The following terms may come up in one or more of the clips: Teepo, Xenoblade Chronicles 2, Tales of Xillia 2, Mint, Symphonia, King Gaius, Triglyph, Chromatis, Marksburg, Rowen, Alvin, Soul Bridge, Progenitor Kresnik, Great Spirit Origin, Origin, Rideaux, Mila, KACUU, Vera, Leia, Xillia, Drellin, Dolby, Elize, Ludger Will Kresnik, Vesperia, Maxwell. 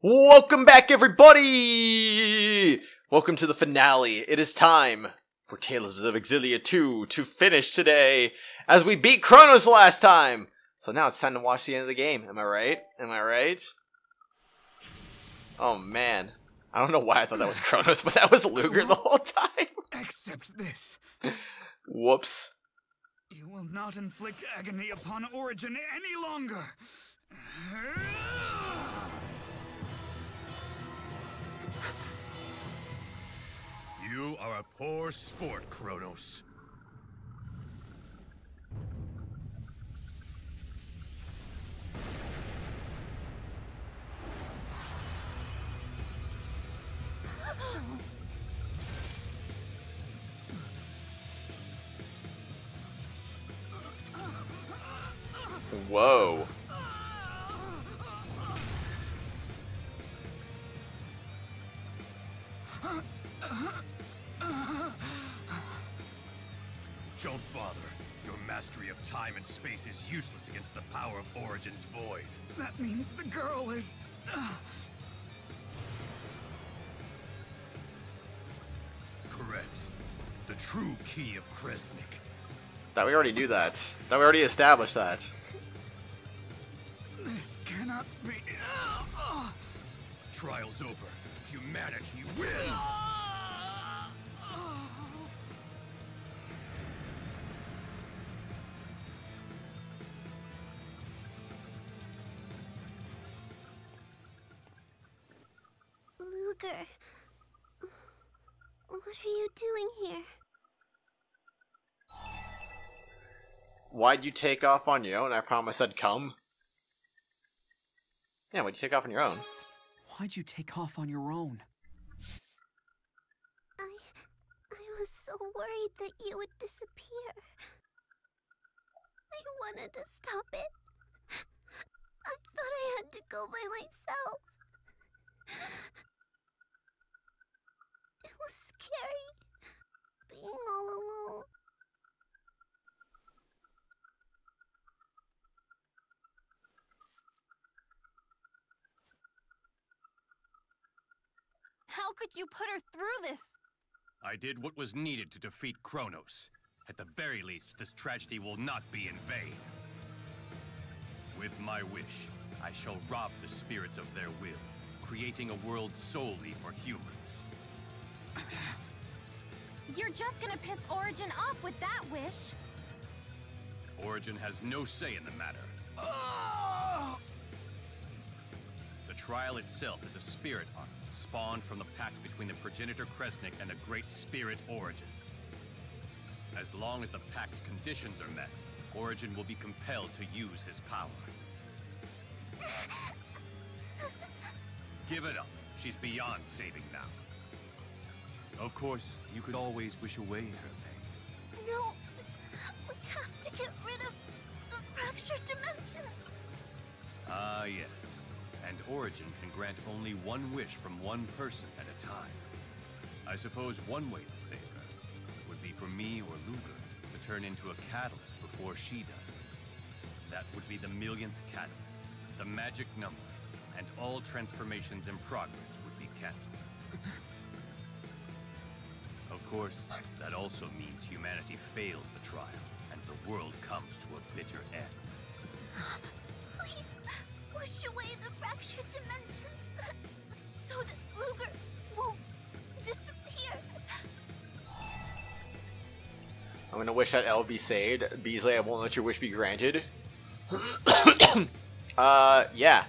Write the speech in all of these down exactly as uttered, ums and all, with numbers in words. Welcome back, everybody! Welcome to the finale. It is time for Tales of Xillia two to finish today, as we beat Chronos last time. So now it's time to watch the end of the game. Am I right? Am I right? Oh man, I don't know why I thought that was Chronos, but that was Ludger the whole time. Accept this. Whoops. You will not inflict agony upon Origin any longer. You are a poor sport, Kratos. Whoa. Don't bother. Your mastery of time and space is useless against the power of Origin's void. That means the girl is... Correct. The true key of Kresnik. That we already knew that. That we already established that. This cannot be... Trial's over. Humanity wins! Ludger... What are you doing here? Why'd you take off on your own? I promised I'd come. Yeah, why'd you take off on your own? Why'd you take off on your own? I... I was so worried that you would disappear. I wanted to stop it. I thought I had to go by myself. It was scary, being all alone. How could you put her through this? I did what was needed to defeat Kratos. At the very least, this tragedy will not be in vain. With my wish, I shall rob the spirits of their will, creating a world solely for humans. You're just gonna piss Origin off with that wish. Origin has no say in the matter. Oh! The trial itself is a spirit art, spawned from the pact between the Progenitor Kresnik and the Great Spirit Origin. As long as the pact's conditions are met, Origin will be compelled to use his power. Give it up. She's beyond saving now. Of course, you could always wish away her pain. No, we have to get rid of the fractured dimensions. Ah, yes. And Origin can grant only one wish from one person at a time. I suppose one way to save her would be for me or Ludger to turn into a catalyst before she does. That would be the millionth catalyst, the magic number, and all transformations in progress would be cancelled. Of course, that also means humanity fails the trial, and the world comes to a bitter end. Please! Push away the fractured dimensions so that Ludger won't disappear. I'm gonna wish that Elle be saved. Bisley, I won't let your wish be granted. uh, yeah.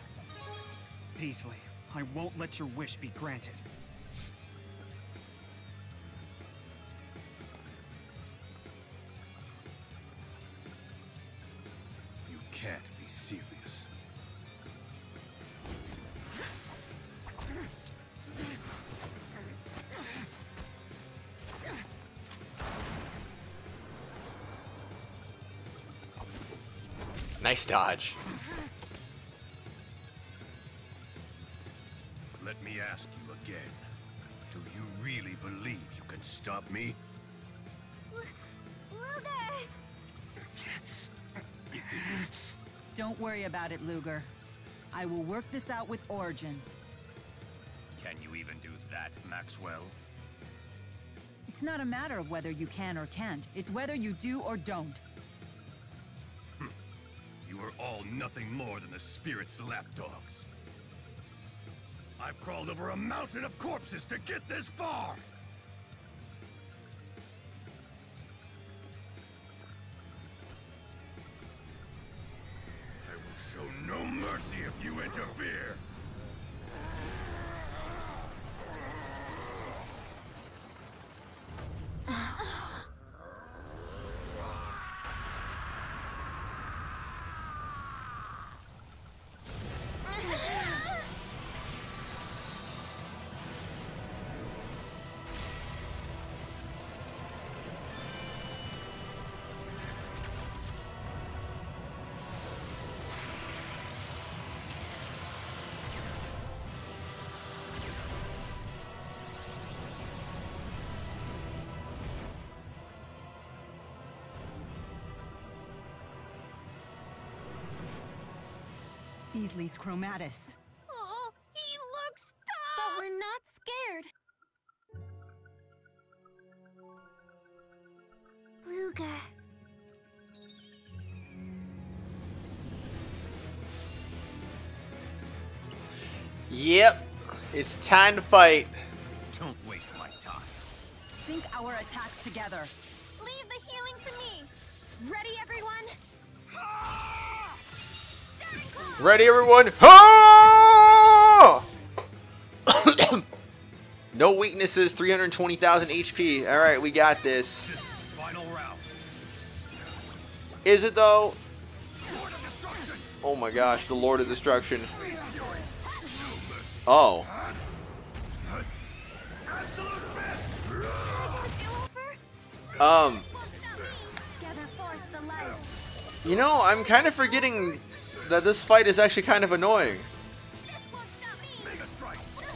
Bisley, I won't let your wish be granted. You can't be serious. Nice dodge. Let me ask you again. Do you really believe you can stop me? Ludger! Don't worry about it, Ludger. I will work this out with Origin. Can you even do that, Maxwell? It's not a matter of whether you can or can't. It's whether you do or don't. Hm. You are all nothing more than the spirit's lapdogs. I've crawled over a mountain of corpses to get this far! I will show no mercy if you interfere! Bisley's Chromatis. Oh, he looks tough! But we're not scared. Ludger. Yep, it's time to fight. Don't waste my time. Sync our attacks together. Leave the healing to me. Ready, everyone? Ready, everyone? Ah! No weaknesses. three hundred twenty thousand H P. All right, we got this. Final round. Is it though? Oh my gosh, the Lord of Destruction. Oh. Um. You know, I'm kind of forgetting that this fight is actually kind of annoying.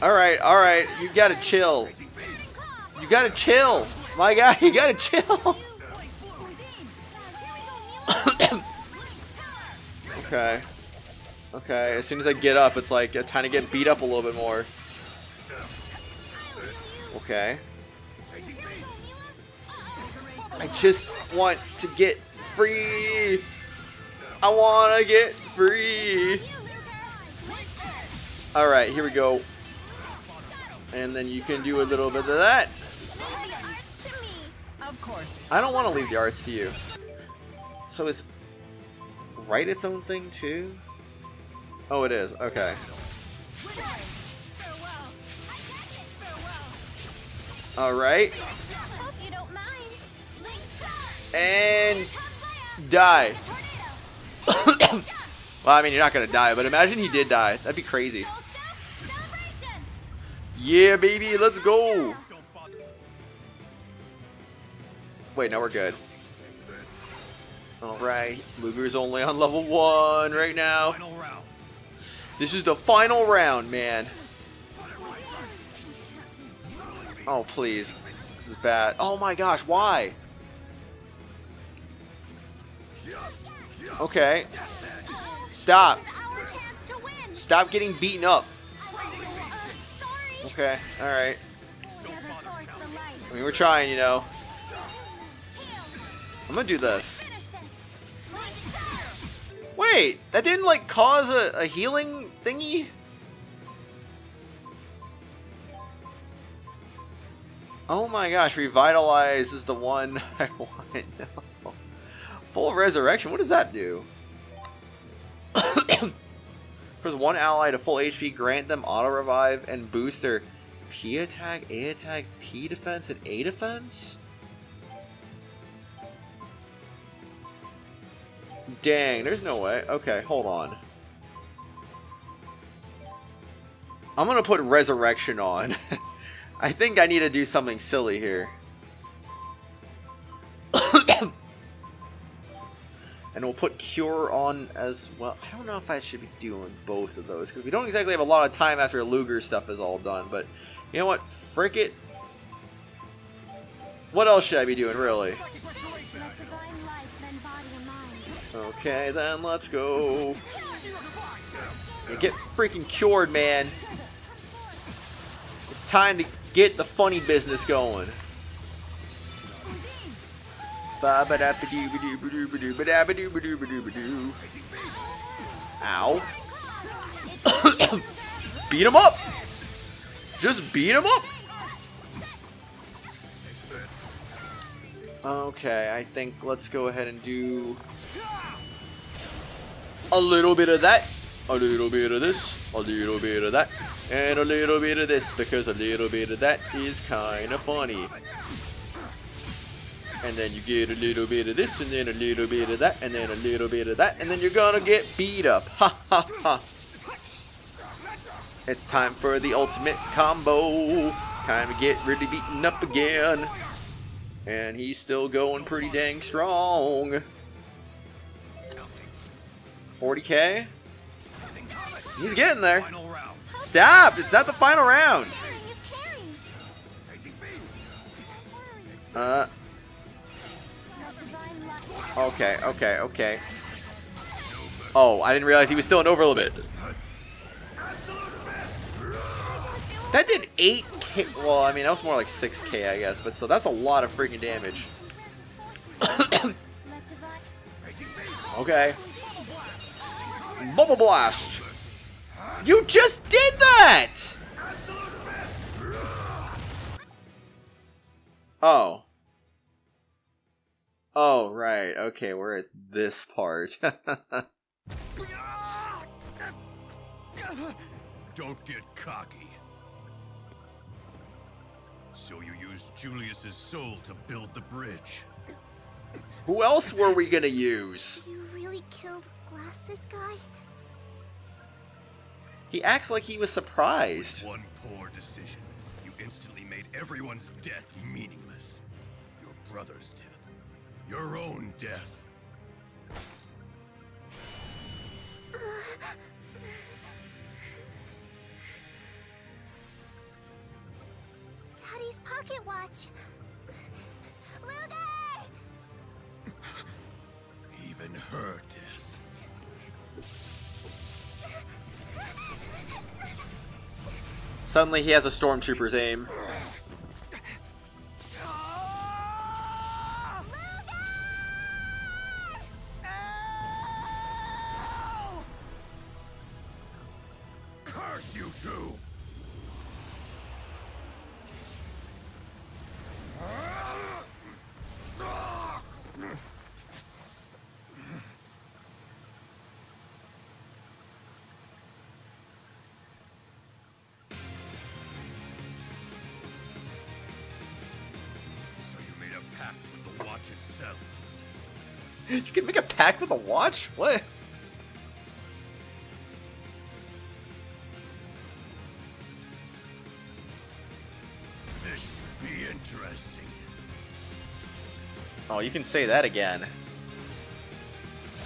Alright, alright, you gotta chill. You gotta chill! My guy, you gotta chill! Okay. Okay, as soon as I get up, it's like I'm trying to get beat up a little bit more. Okay. I just want to get free! I wanna get free. All right, here we go. And then you can do a little bit of that. Of course. I don't want to leave the arts to you. So is right its own thing too? Oh, it is. Okay. All right. And die. Well, I mean, you're not gonna die, but imagine he did die. That'd be crazy. Yeah, baby, let's go. Wait, no, we're good. All right, Ludger's only on level one right now. This is the final round, man. Oh, please. This is bad. Oh my gosh, why? Okay. Stop. Stop getting beaten up. Okay, alright. I mean, we're trying, you know. I'm gonna do this. Wait, that didn't, like, cause a, a healing thingy? Oh my gosh, Revitalize is the one I want. No. Full Resurrection, what does that do? Press one ally to full H P, grant them auto revive and boost their P attack, A attack, P defense, and A defense? Dang, there's no way. Okay, hold on. I'm gonna put Resurrection on. I think I need to do something silly here. And we'll put Cure on as well. I don't know if I should be doing both of those, because we don't exactly have a lot of time after Ludger stuff is all done, but you know what? Frick it. What else should I be doing, really? Okay, then let's go. Yeah, get freaking cured, man. time to get the funny business going. Ow. Beat him up! Just beat him up! Okay, I think let's go ahead and do a little bit of that, a little bit of this, a little bit of that, and a little bit of this, because a little bit of that is kind of funny. And then you get a little bit of this, and then a little bit of that, and then a little bit of that, and then you're gonna get beat up. Ha ha ha. It's time for the ultimate combo. Time to get really beaten up again. And he's still going pretty dang strong. forty K? He's getting there. Stop! It's not the final round. Uh. Okay, okay, okay. Oh, I didn't realize he was still in over a little bit. That did eight K, well, I mean, that was more like six K, I guess, but so that's a lot of freaking damage. Okay. Bubble Blast! You just did that! Oh. Oh, right, okay, we're at this part. Don't get cocky. So you used Julius's soul to build the bridge. Who else were we gonna use? You really killed Glasses guy? He acts like he was surprised. With one poor decision, you instantly made everyone's death meaningless. Your brother's death. Your own death. Uh. Daddy's pocket watch. Ludger! Even her death. Suddenly he has a stormtrooper's aim. Itself. You can make a pact with a watch? What? This should be interesting. Oh, you can say that again.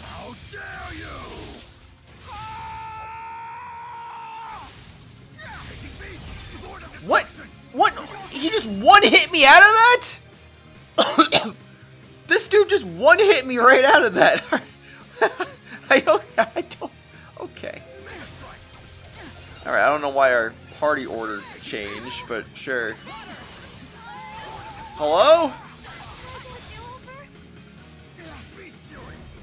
How dare you! What? What? He just one hit me out of that? This dude just one hit me right out of that. I don't, I don't, okay. All right, I don't know why our party order changed, but sure. Hello?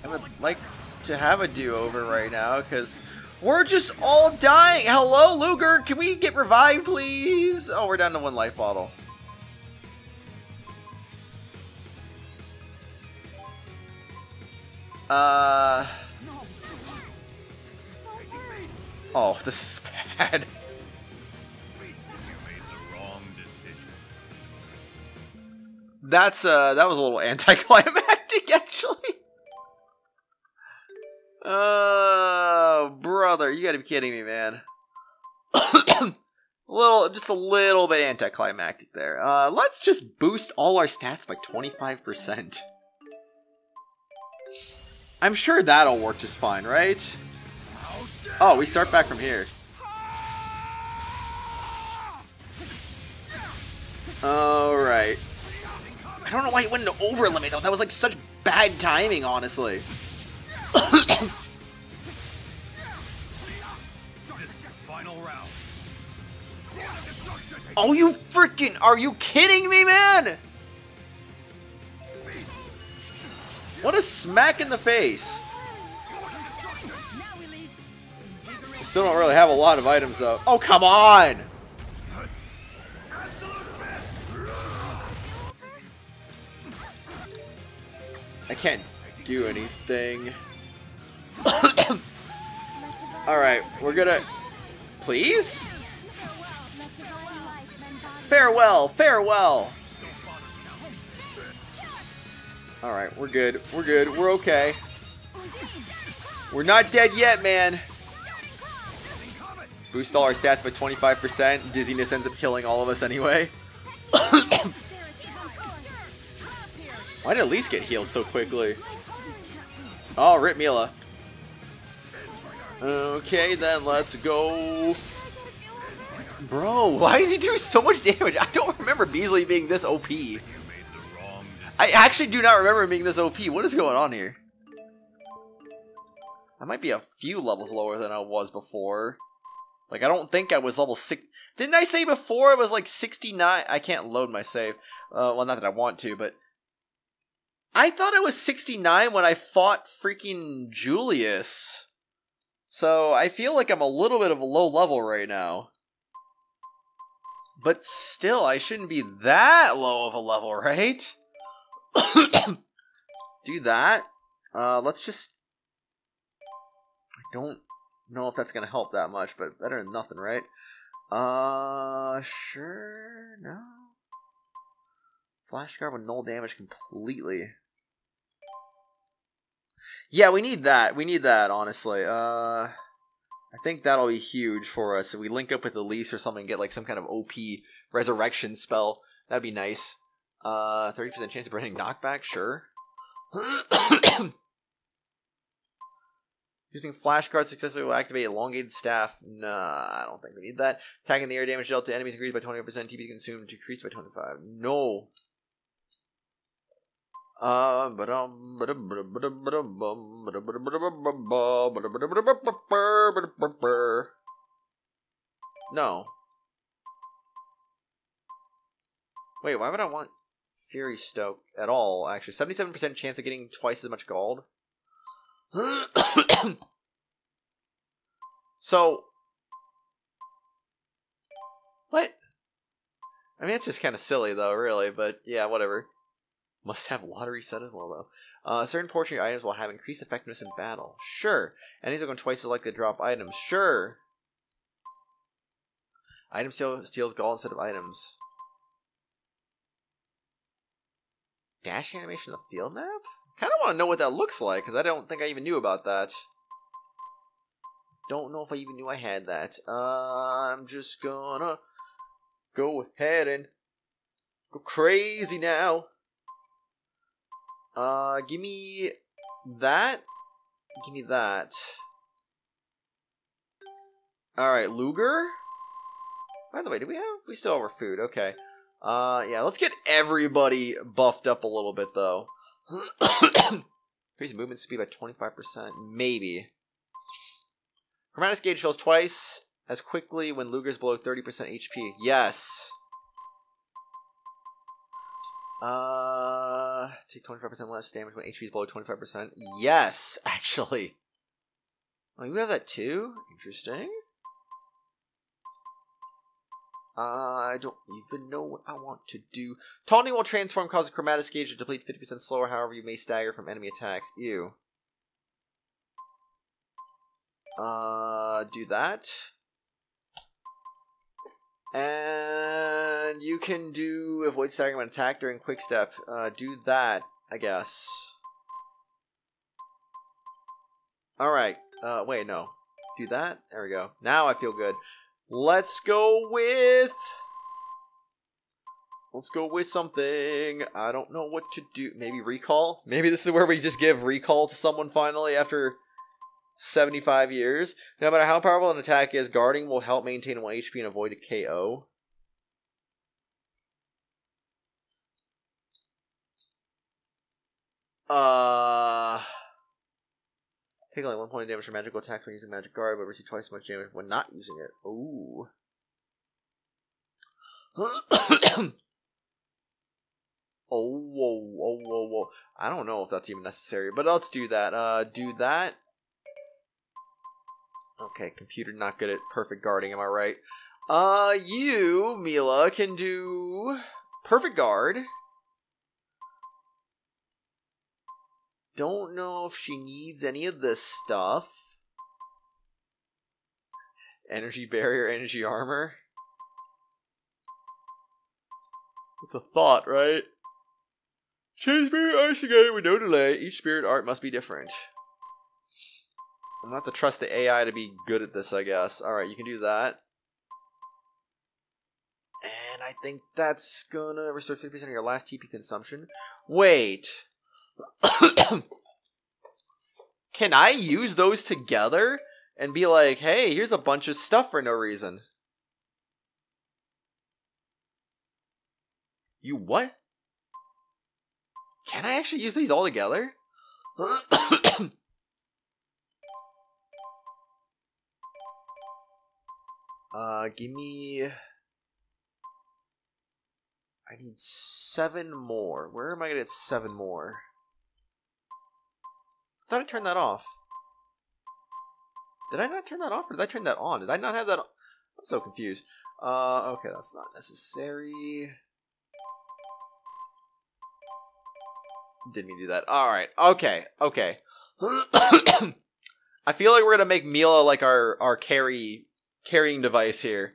I would like to have a do-over right now because we're just all dying. Hello, Ludger, can we get revived, please? Oh, we're down to one life bottle. Uh. Oh, this is bad. That's uh, that was a little anticlimactic, actually. Oh, brother, you gotta be kidding me, man. Little, just a little bit anticlimactic there. Uh, let's just boost all our stats by twenty-five percent. I'm sure that'll work just fine, right? Oh, we start back from here. Alright. I don't know why he went into over limit though. That was like such bad timing, honestly. Final round. Oh, you freaking, are you kidding me, man? What a smack in the face. I still don't really have a lot of items, though. Oh, come on! I can't do anything. Alright, we're gonna... Please? Farewell! Farewell! Alright, we're good. We're good. We're okay. We're not dead yet, man! Boost all our stats by twenty-five percent. Dizziness ends up killing all of us anyway. Why did Elize get healed so quickly? Oh, rip Mila. Okay, then let's go. Bro, why does he do so much damage? I don't remember Bisley being this O P. I actually do not remember him being this O P. What is going on here? I might be a few levels lower than I was before. Like, I don't think I was level six. Didn't I say before it was like sixty-nine? I can't load my save. Uh, well, not that I want to, but... I thought I was sixty-nine when I fought freaking Julius. So I feel like I'm a little bit of a low level right now. But still, I shouldn't be that low of a level, right? Do that. Uh, let's just... I don't know if that's going to help that much, but better than nothing, right? Uh, sure, no. Flash guard with null damage completely. Yeah, we need that. We need that, honestly. Uh, I think that'll be huge for us. If we link up with Elize or something and get like some kind of O P resurrection spell, that'd be nice. Uh, thirty percent chance of preventing knockback, sure. Using flash guard successfully will activate elongated staff. Nah, I don't think we need that. Attacking the air damage dealt to enemies increased by twenty-one percent. T P consumed decreased by twenty-five. No. Uh, no. Wait, why would I want Fury Stoke at all, actually? seventy-seven percent chance of getting twice as much gold. So, what? I mean, it's just kind of silly, though, really, but yeah, whatever. Must have lottery set as well, though. Uh, certain portion of your items will have increased effectiveness in battle. Sure. Enemies are going twice as likely to drop items. Sure. Item steal steals gold instead of items. Dash animation in the field map? Kind of want to know what that looks like, because I don't think I even knew about that. Don't know if I even knew I had that. Uh, I'm just gonna go ahead and go crazy now. Uh, give me that. Give me that. Alright, Ludger? By the way, do we have? We still have our food, okay. Uh, yeah, let's get everybody buffed up a little bit, though. Increase movement speed by twenty-five percent. Maybe. Chromatis gauge fills twice as quickly when Luger's below thirty percent H P. Yes. Uh, take twenty-five percent less damage when H P is below twenty-five percent. Yes, actually. Oh, you have that too? Interesting. Uh, I don't even know what I want to do. Taunting will transform, cause a Chromatis gauge to deplete fifty percent slower, however you may stagger from enemy attacks. Ew. Uh, do that. And you can do avoid staggering when attacked during quick step. Uh, do that, I guess. Alright. Uh, wait, no. Do that. There we go. Now I feel good. Let's go with... Let's go with something. I don't know what to do. Maybe recall? Maybe this is where we just give recall to someone finally after seventy-five years. No matter how powerful an attack is, guarding will help maintain one H P and avoid a K O. Uh... Take only one point of damage for magical attacks when using magic guard, but receive twice as much damage when not using it. Ooh. oh, whoa, whoa, whoa, whoa. I don't know if that's even necessary, but let's do that. Uh, do that. Okay, computer not good at perfect guarding, am I right? Uh, you, Mila, can do perfect guard. Don't know if she needs any of this stuff. Energy barrier, energy armor. It's a thought, right? Change spirit arts together with no delay. Each spirit art must be different. I'm gonna have to trust the A I to be good at this, I guess. Alright, you can do that. And I think that's gonna restore fifty percent of your last T P consumption. Wait. Can I use those together and be like, hey, here's a bunch of stuff for no reason? You what? Can I actually use these all together? uh, give me... I need seven more. Where am I gonna get seven more? I thought I turned that off. Did I not turn that off, or did I turn that on? Did I not have that on? I'm so confused. Uh, okay, that's not necessary. Didn't mean to do that. Alright, okay, okay. I feel like we're gonna make Mila like our, our carry carrying device here.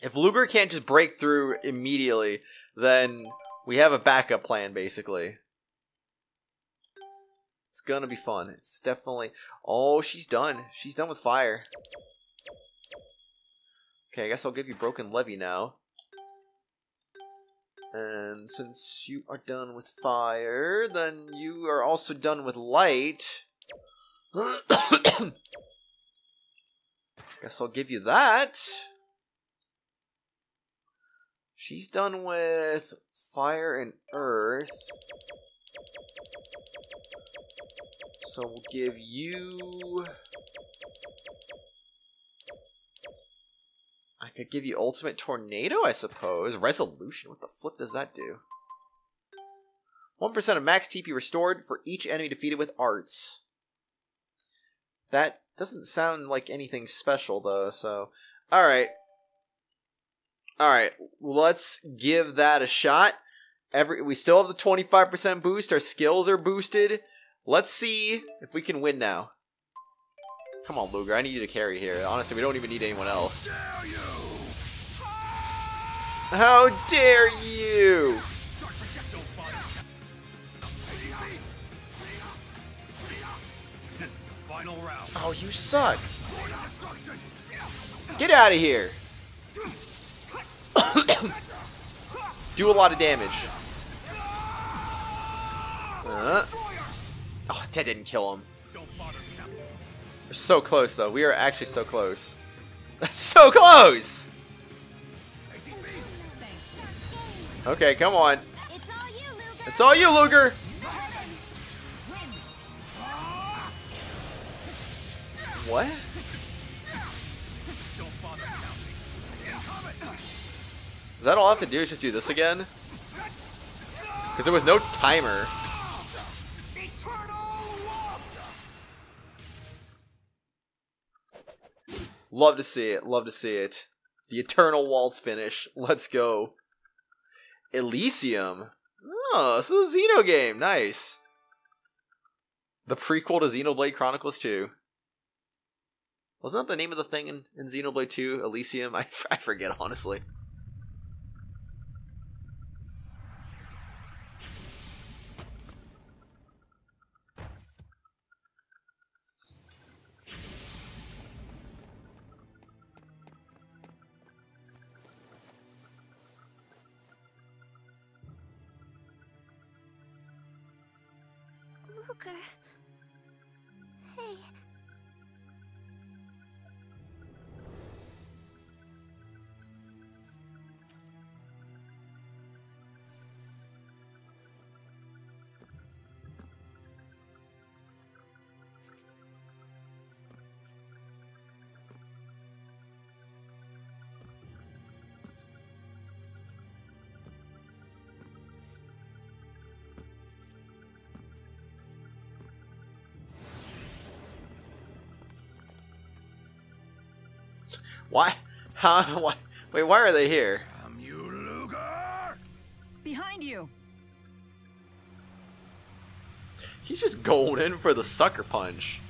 If Ludger can't just break through immediately, then we have a backup plan, basically. It's gonna be fun. It's definitely... Oh, she's done. She's done with fire. Okay, I guess I'll give you Broken Levy now. And since you are done with fire, then you are also done with light. Guess I'll give you that. She's done with fire and earth. So we'll give you... I could give you Ultimate Tornado, I suppose. Resolution, what the flip does that do? one percent of max T P restored for each enemy defeated with arts. That doesn't sound like anything special, though, so... Alright. Alright, let's give that a shot. Every, we still have the twenty-five percent boost. Our skills are boosted. Let's see if we can win now. Come on, Ludger. I need you to carry here. Honestly, we don't even need anyone else. How dare you! Oh, you suck. Get out of here. Do a lot of damage. Uh. Oh, that didn't kill him. We're so close, though. We are actually so close. That's so close! Okay, come on. It's all you, Ludger! What? Is that all I have to do is just do this again? Because there was no timer. Love to see it. Love to see it. The Eternal Waltz finish. Let's go. Elysium. Oh, this is a Xeno game. Nice. The prequel to Xenoblade Chronicles two. Wasn't that the name of the thing in, in Xenoblade two? Elysium? I, I forget, honestly. Hey. Why? How? Why? Wait, why are they here? Damn you, Ludger! Behind you. He's just going in for the sucker punch.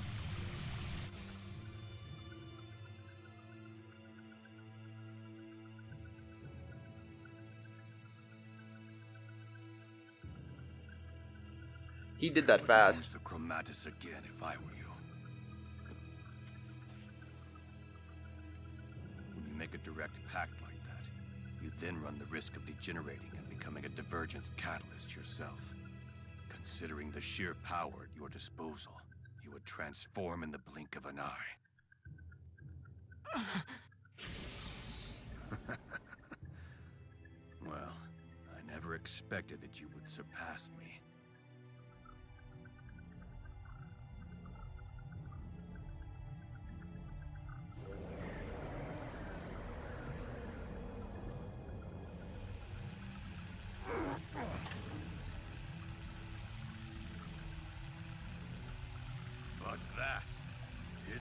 He did that fast. Use the Chromatis again, if I were you. When you make a direct pact like that, you then run the risk of degenerating and becoming a divergence catalyst yourself. Considering the sheer power at your disposal, you would transform in the blink of an eye. Well, I never expected that you would surpass me.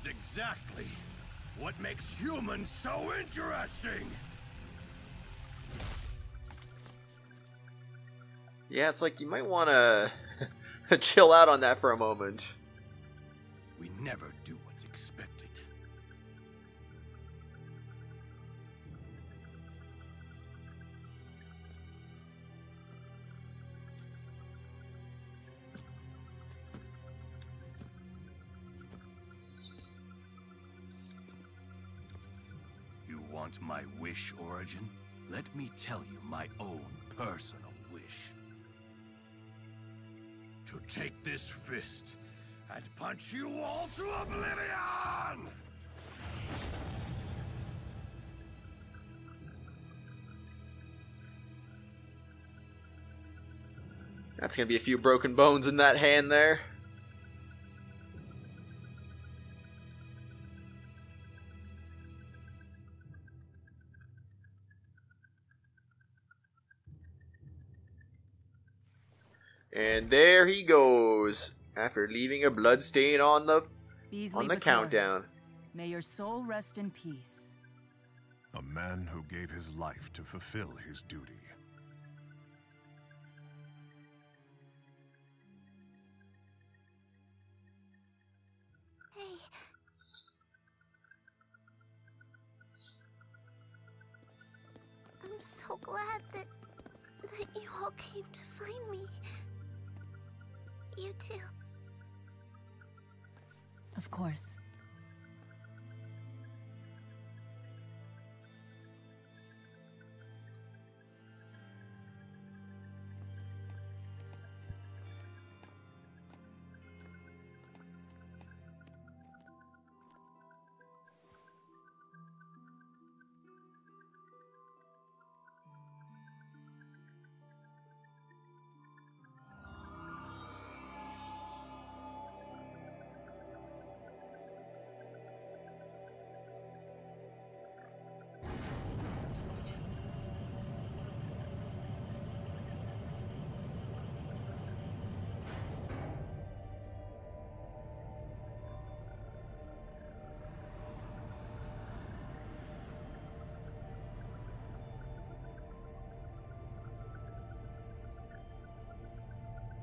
Exactly what makes humans so interesting. Yeah, it's like you might want to chill out on that for a moment. We never do what's expected. My wish, Origin? Let me tell you my own personal wish. To take this fist and punch you all to oblivion! That's gonna be a few broken bones in that hand there. And there he goes, after leaving a blood stain on the Beasley on the countdown. May your soul rest in peace. A man who gave his life to fulfill his duty. Hey. I'm so glad that that you all came to find me. You too. Of course.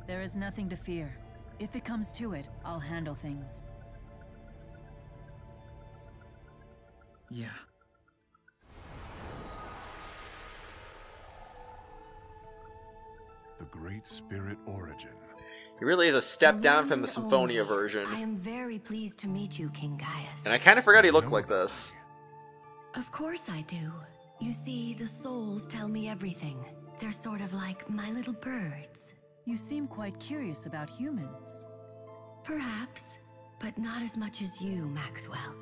There is nothing to fear. If it comes to it, I'll handle things. Yeah. The Great Spirit Origin. It really is a step down from the Symphonia version. I am very pleased to meet you, King Gaius. And I kind of forgot he looked like this. Of course I do. You see, the souls tell me everything. They're sort of like my little birds. You seem quite curious about humans. Perhaps, but not as much as you, Maxwell.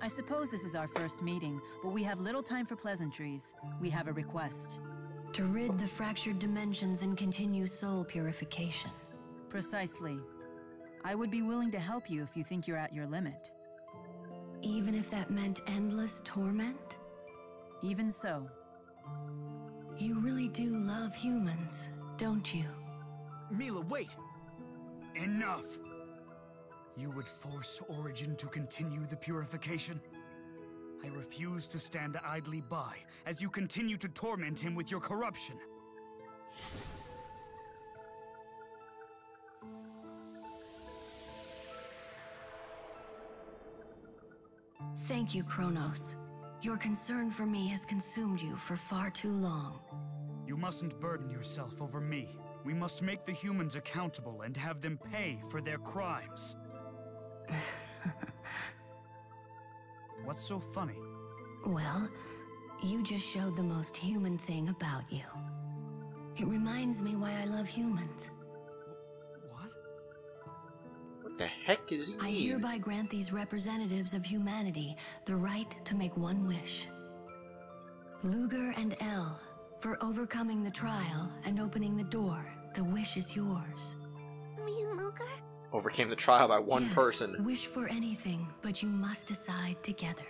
I suppose this is our first meeting, but we have little time for pleasantries. We have a request. To rid the fractured dimensions and continue soul purification. Precisely. I would be willing to help you if you think you're at your limit. Even if that meant endless torment? Even so. You really do love humans, don't you? Mila, wait! Enough! You would force Origin to continue the purification? I refuse to stand idly by as you continue to torment him with your corruption. Thank you, Chronos. Your concern for me has consumed you for far too long. You mustn't burden yourself over me. We must make the humans accountable and have them pay for their crimes. What's so funny? Well, you just showed the most human thing about you. It reminds me why I love humans. What? What the heck is he? I hereby grant these representatives of humanity the right to make one wish. Ludger and Elle, for overcoming the trial and opening the door, the wish is yours. Me and Ludger? Overcame the trial by one yes, person. Wish for anything, but you must decide together.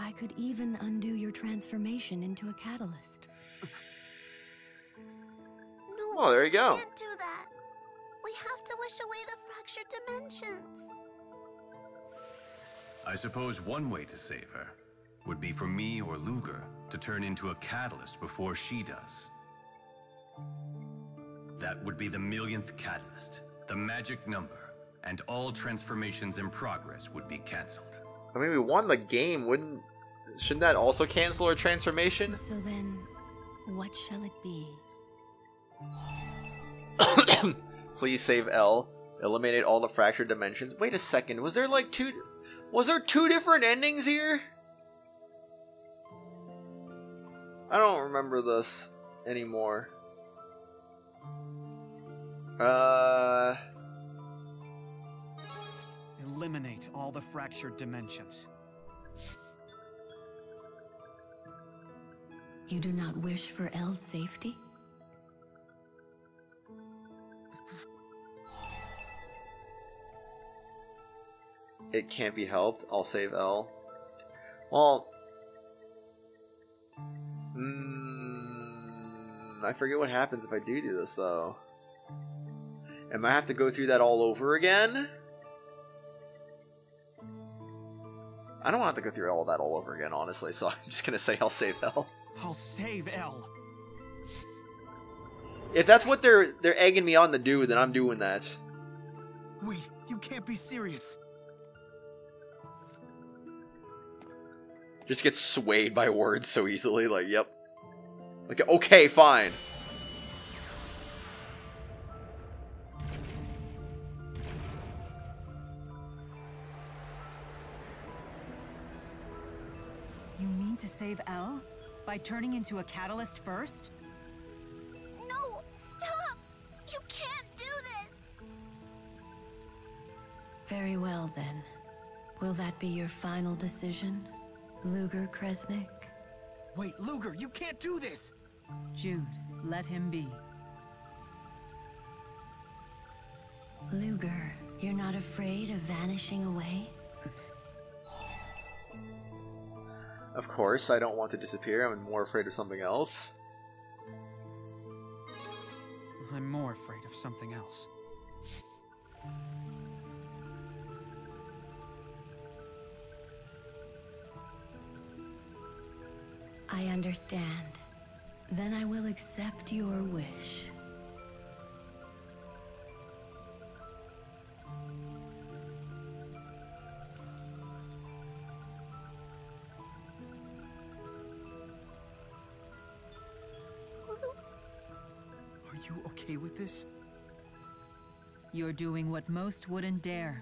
I could even undo your transformation into a catalyst. No, oh, there you go. We can't do that. We have to wish away the fractured dimensions. I suppose one way to save her would be for me or Ludger to turn into a catalyst before she does. That would be the millionth catalyst, the magic number, and all transformations in progress would be cancelled. I mean, we won the game, wouldn't... Shouldn't that also cancel our transformation? So then, what shall it be? Please save Elle. Eliminate all the fractured dimensions. Wait a second, was there like two... Was there two different endings here? I don't remember this anymore. Uh... Eliminate all the fractured dimensions. You do not wish for Elle's safety? It can't be helped. I'll save Elle. Well... Mm, I forget what happens if I do do this, though. Am I have to go through that all over again? I don't want to go through all that all over again, honestly, so I'm just gonna say I'll save Elle. I'll save Elle. If that's what they're they're egging me on to do, then I'm doing that. Wait, you can't be serious. Just get swayed by words so easily, like, yep. Like, okay, fine. To save Elle? By turning into a catalyst first? No! Stop! You can't do this! Very well, then. Will that be your final decision, Ludger Kresnik? Wait, Ludger, you can't do this! Jude, let him be. Ludger, you're not afraid of vanishing away? Of course, I don't want to disappear. I'm more afraid of something else. I'm more afraid of something else. I understand. Then I will accept your wish. You okay with this? You're doing what most wouldn't dare.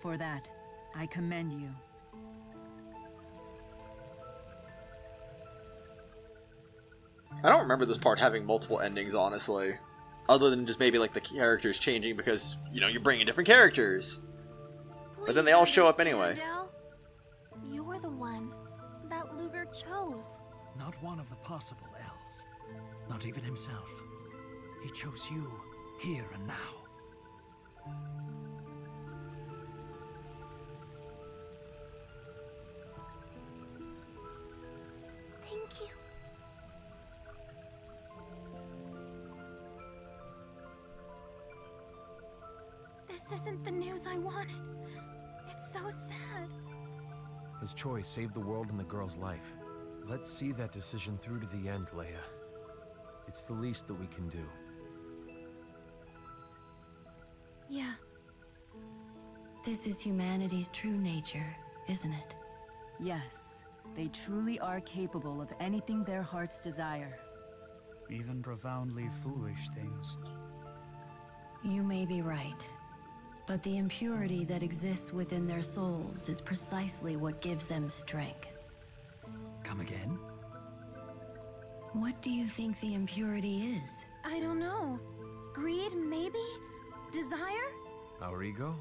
For that, I commend you. I don't remember this part having multiple endings, honestly. Other than just maybe like the characters changing because, you know, you're bringing different characters. Please but then they all show up anyway. Kandel? You were the one that Ludger chose. Not one of the possible Elves. Not even himself. He chose you, here and now. Thank you. This isn't the news I wanted. It's so sad. His choice saved the world and the girl's life. Let's see that decision through to the end, Leia. It's the least that we can do. Yeah. This is humanity's true nature, isn't it? Yes. They truly are capable of anything their hearts desire. Even profoundly foolish things. You may be right. But the impurity that exists within their souls is precisely what gives them strength. Come again? What do you think the impurity is? I don't know. Greed, maybe? Desire? Our ego?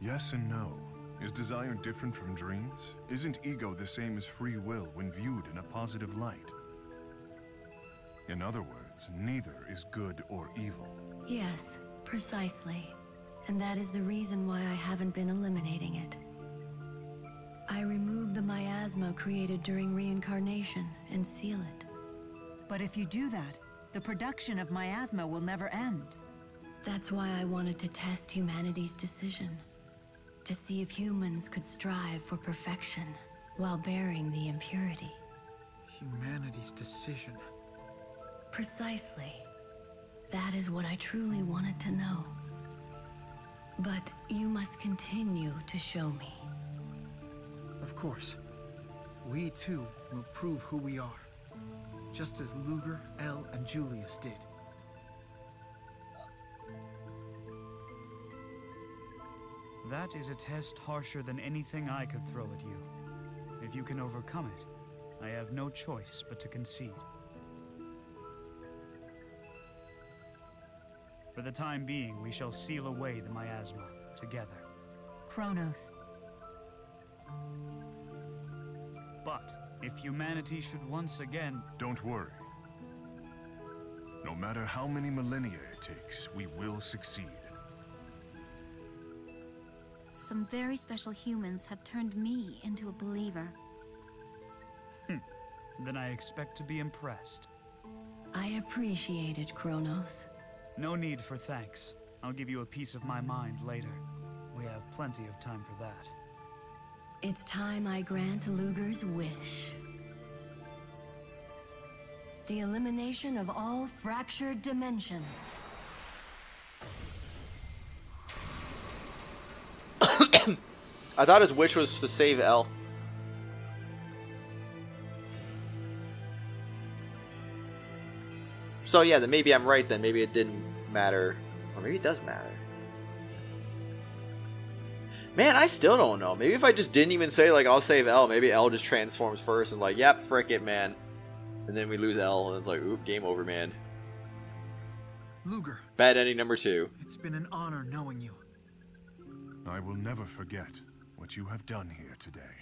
Yes and no. Is desire different from dreams? Isn't ego the same as free will when viewed in a positive light? In other words, neither is good or evil. Yes, precisely. And that is the reason why I haven't been eliminating it. I remove the miasma created during reincarnation and seal it. But if you do that, the production of miasma will never end. That's why I wanted to test humanity's decision. To see if humans could strive for perfection while bearing the impurity. Humanity's decision. Precisely. That is what I truly wanted to know. But you must continue to show me. Of course. We too will prove who we are. Just as Ludger, Elle, and Julius did. That is a test harsher than anything I could throw at you. If you can overcome it, I have no choice but to concede. For the time being, we shall seal away the miasma together. Chronos. But if humanity should once again... Don't worry. No matter how many millennia it takes, we will succeed. Some very special humans have turned me into a believer. Hm. Then I expect to be impressed. I appreciate it, Chronos. No need for thanks. I'll give you a piece of my mind later. We have plenty of time for that. It's time I grant Ludger's wish. The elimination of all fractured dimensions. I thought his wish was to save Elle. So yeah, then maybe I'm right then. Maybe it didn't matter. Or maybe it does matter. Man, I still don't know. Maybe if I just didn't even say, like, I'll save Elle, maybe Elle just transforms first and like, yep, frick it, man. And then we lose Elle and it's like, oop, game over, man. Ludger. Bad ending number two. It's been an honor knowing you. I will never forget what you have done here today.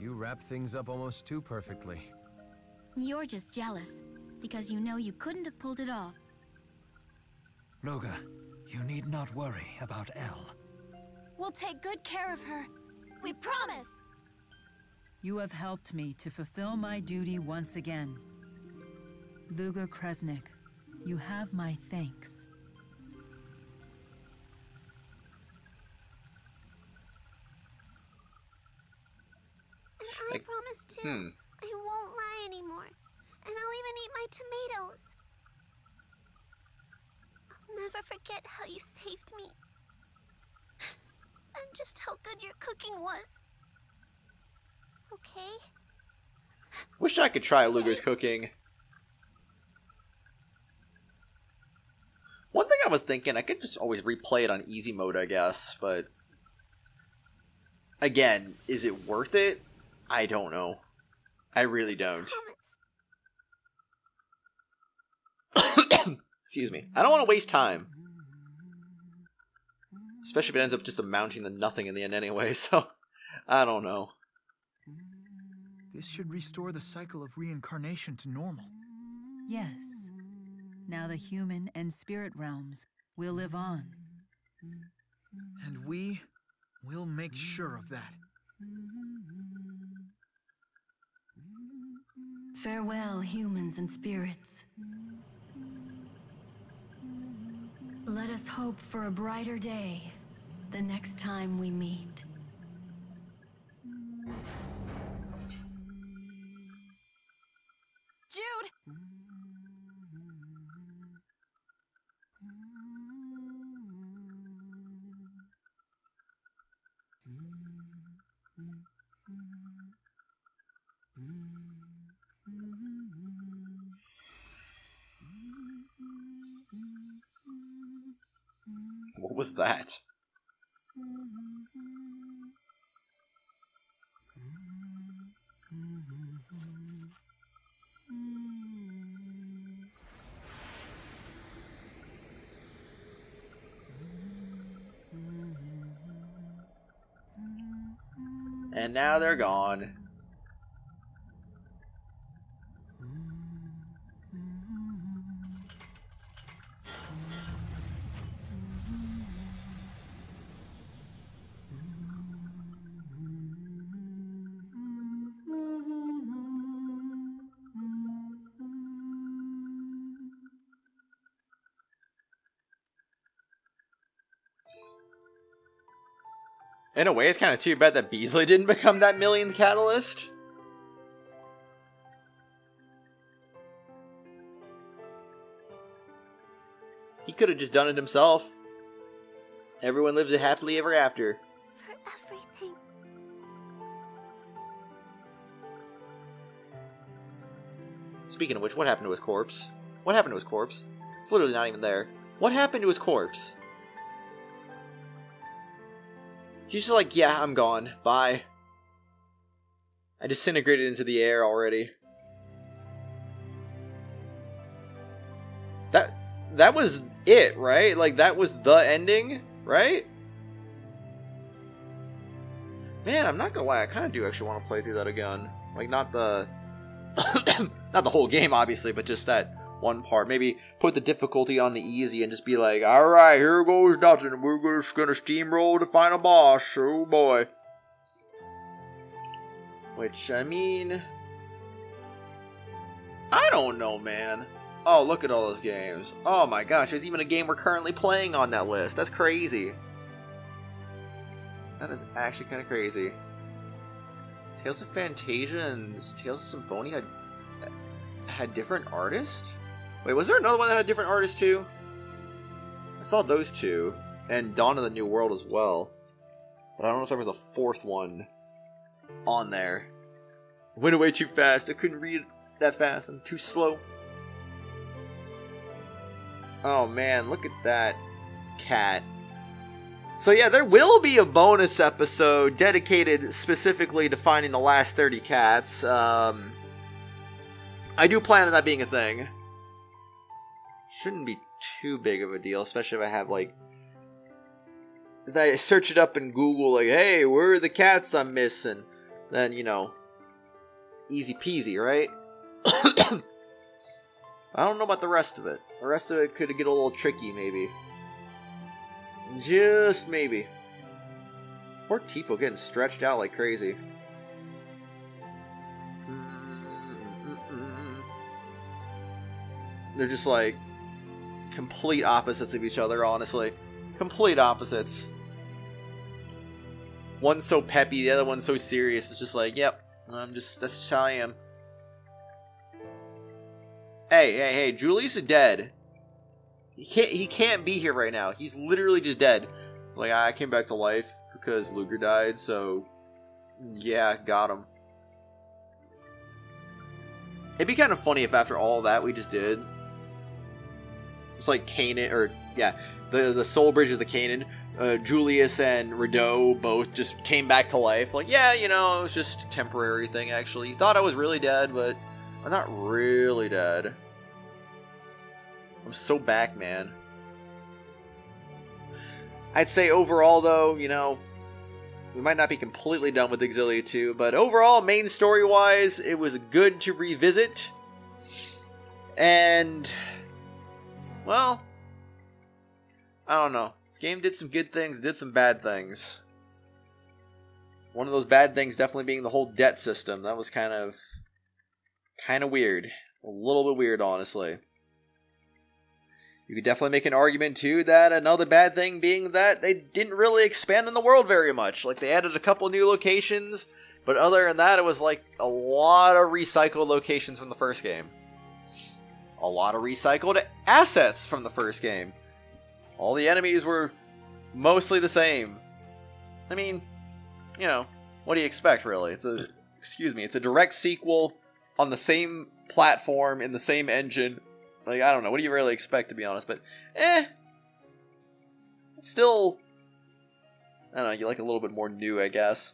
You wrap things up almost too perfectly. You're just jealous, because you know you couldn't have pulled it off. Ludger, you need not worry about Elle. We'll take good care of her. We promise! You have helped me to fulfill my duty once again. Ludger Kresnik, you have my thanks. I promise too. Hmm. I won't lie anymore. And I'll even eat my tomatoes. I'll never forget how you saved me. And just how good your cooking was. Okay? Wish I could try Ludger's cooking. One thing I was thinking, I could just always replay it on easy mode, I guess, but... Again, is it worth it? I don't know. I really don't. Excuse me. I don't want to waste time. Especially if it ends up just amounting to nothing in the end anyway, so... I don't know. This should restore the cycle of reincarnation to normal. Yes. Now the human and spirit realms will live on. And we will make sure of that. Farewell, humans and spirits. Let us hope for a brighter day the next time we meet. Jude! What was that? And now they're gone. In a way, it's kind of too bad that Bisley didn't become that millionth catalyst. He could have just done it himself. Everyone lives a happily ever after. For everything. Speaking of which, what happened to his corpse? What happened to his corpse? It's literally not even there. What happened to his corpse? She's just like, yeah, I'm gone. Bye. I disintegrated into the air already. That that was it, right? Like, that was the ending, right? Man, I'm not gonna lie. I kind of do actually want to play through that again. Like, not the... not the whole game, obviously, but just that one part. Maybe put the difficulty on the easy and just be like, alright, here goes nothing. We're just gonna steamroll the final boss. Oh boy. Which, I mean... I don't know, man. Oh, look at all those games. Oh my gosh, there's even a game we're currently playing on that list. That's crazy. That is actually kind of crazy. Tales of Fantasia and Tales of Symphonia had, had different artists? Wait, was there another one that had different artists too? I saw those two, and Dawn of the New World as well. But I don't know if there was a fourth one on there. Went away too fast. I couldn't read that fast. I'm too slow. Oh man, look at that cat. So yeah, there will be a bonus episode dedicated specifically to finding the last thirty cats. Um, I do plan on that being a thing. Shouldn't be too big of a deal, especially if I have, like, if I search it up in Google, like, hey, where are the cats I'm missing? Then, you know, easy peasy, right? I don't know about the rest of it. The rest of it could get a little tricky, maybe. Just maybe. Poor Teepo getting stretched out like crazy. Mm-mm-mm. They're just like... complete opposites of each other, honestly. Complete opposites. One's so peppy, the other one's so serious. It's just like, yep, I'm just, that's just how I am. Hey, hey, hey, Julius is dead. He can't, he can't be here right now. He's literally just dead. Like, I came back to life because Ludger died, so... yeah, got him. It'd be kind of funny if after all that we just did... it's like Canaan, or yeah, the the Soul Bridge is the Canaan. Uh, Julius and Rideaux both just came back to life. Like, yeah, you know, it was just a temporary thing. Actually, thought I was really dead, but I'm not really dead. I'm so back, man. I'd say overall, though, you know, we might not be completely done with Xillia two, but overall, main story-wise, it was good to revisit, and. Well, I don't know. This game did some good things, did some bad things. One of those bad things definitely being the whole debt system. That was kind of, kind of weird. A little bit weird, honestly. You could definitely make an argument, too, that another bad thing being that they didn't really expand in the world very much. Like, they added a couple new locations, but other than that, it was, like, a lot of recycled locations from the first game. A lot of recycled assets from the first game. All the enemies were mostly the same. I mean, you know, what do you expect, really? It's a, excuse me, it's a direct sequel on the same platform, in the same engine. Like, I don't know, what do you really expect, to be honest? But, eh. Still, I don't know, you like a little bit more new, I guess.